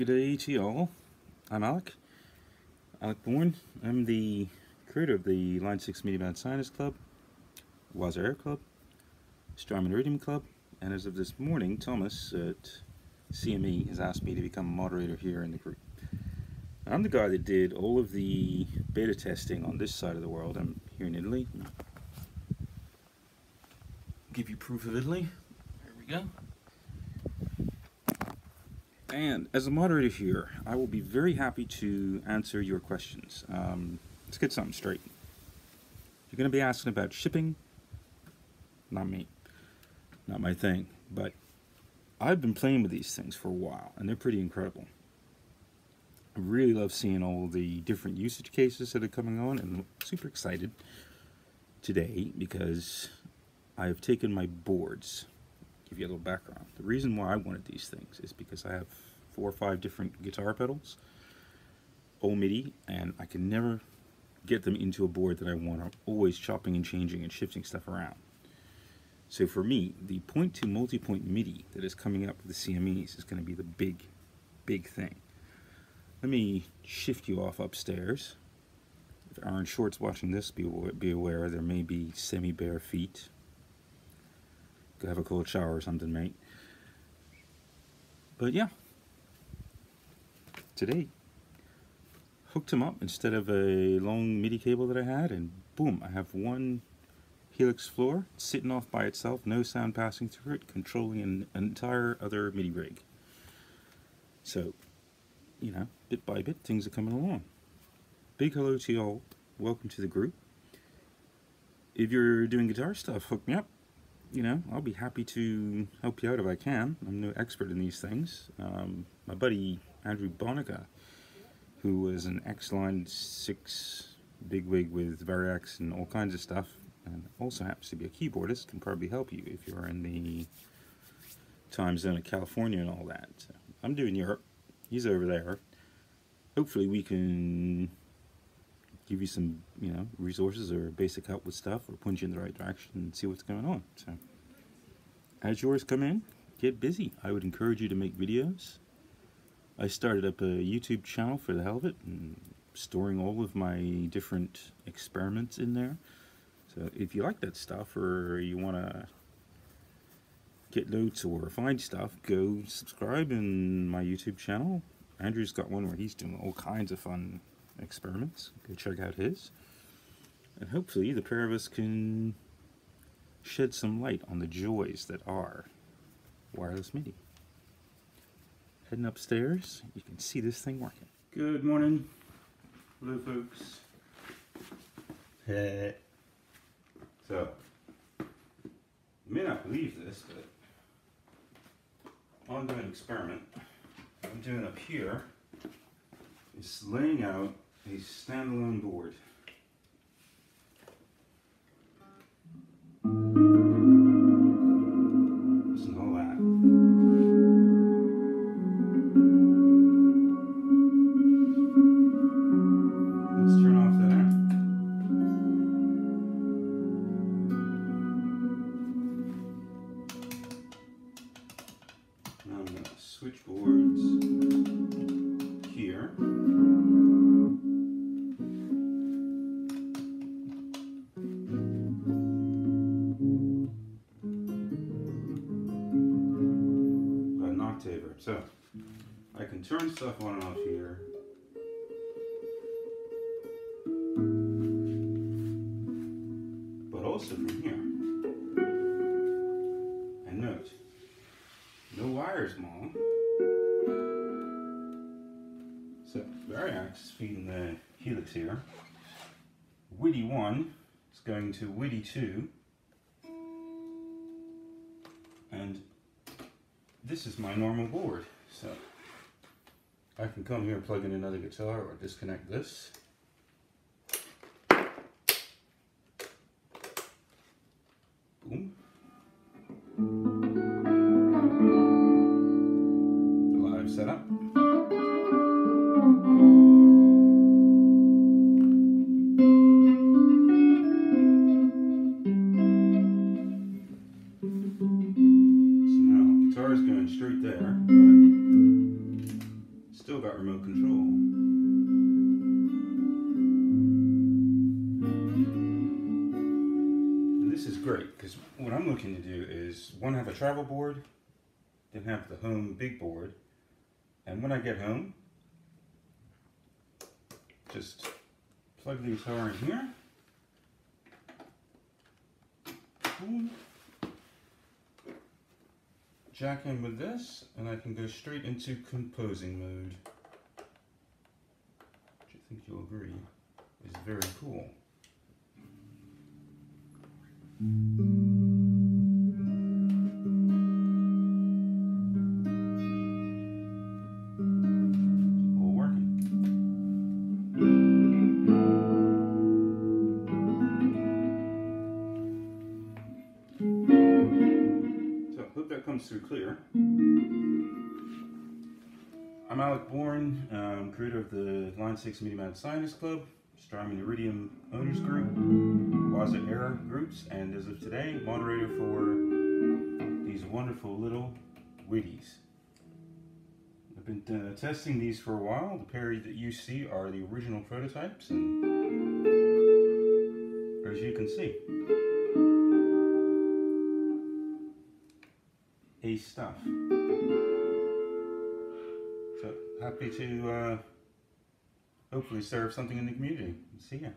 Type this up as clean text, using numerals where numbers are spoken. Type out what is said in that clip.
Good day to you all. I'm Alec Bourne. I'm the creator of the Line 6 MIDI Band Sinus Club, Waza-Air Club, Strymon Iridium Club, and as of this morning, Thomas at CME has asked me to become a moderator here in the group. I'm the guy that did all of the beta testing on this side of the world. I'm here in Italy. Give you proof of Italy. There we go. And as a moderator here, I will be very happy to answer your questions. Let's get something straight. You're going to be asking about shipping. Not me. Not my thing. But I've been playing with these things for a while, and they're pretty incredible. I really love seeing all the different usage cases that are coming on, and I'm super excited today because I have taken my boards. Give you a little background. The reason why I wanted these things is because I have 4 or 5 different guitar pedals, all MIDI, and I can never get them into a board that I want. I'm always chopping and changing and shifting stuff around. So for me, the point to multi-point MIDI that is coming up with the CMEs is going to be the big thing. Let me shift you off upstairs. If Aaron Short's watching this, be aware there may be semi-bare feet. Go have a cold shower or something, mate. But yeah, today hooked him up instead of a long MIDI cable that I had, and boom, I have one Helix floor sitting off by itself, no sound passing through it, controlling an entire other MIDI rig. So, you know, bit by bit, things are coming along. Big hello to you all. Welcome to the group. If you're doing guitar stuff, hook me up. You know, I'll be happy to help you out if I can. I'm no expert in these things. My buddy Andrew Bonica, who was an ex-Line 6 bigwig with Variax and all kinds of stuff, and also happens to be a keyboardist, can probably help you if you're in the time zone of California and all that. So I'm doing Europe. He's over there. Hopefully we can give you some, you know, resources or basic help with stuff, or point you in the right direction and see what's going on. So, as yours come in, get busy. I would encourage you to make videos. I started up a YouTube channel for the hell of it, and storing all of my different experiments in there. So if you like that stuff, or you want to get notes or find stuff, go subscribe in my YouTube channel. Andrew's got one where he's doing all kinds of fun experiments. Go check out his, and hopefully the pair of us can shed some light on the joys that are wireless MIDI. Heading upstairs, you can see this thing working. Good morning. Hello folks. Hey. So, you may not believe this, but I'm doing an experiment. What I'm doing up here is laying out a standalone board. Listen to all that. Let's turn off that amp. Now I'm going to switch boards here. So I can turn stuff on and off here. But also from here. And note, no wires, Mom. So Variax is feeding the Helix here. Widi 1 is going to Widi 2. And this is my normal board, so I can come here and plug in another guitar or disconnect this. Boom. The live setup. Straight there, but still got remote control. And this is great, because what I'm looking to do is, one, have a travel board, then have the home big board, and when I get home, just plug the guitar in here. Boom. Jack in with this, and I can go straight into composing mode, which I think you'll agree is very cool. Through clear. I'm Alec Bourne, creator of the Line 6 MIDI Mounted Scientist Club, Strymon Iridium Owners Group, Waza-Air Groups, and as of today, moderator for these wonderful little Widis. I've been testing these for a while. The pairs that you see are the original prototypes, and as you can see, ace stuff. So happy to hopefully serve something in the community. See ya.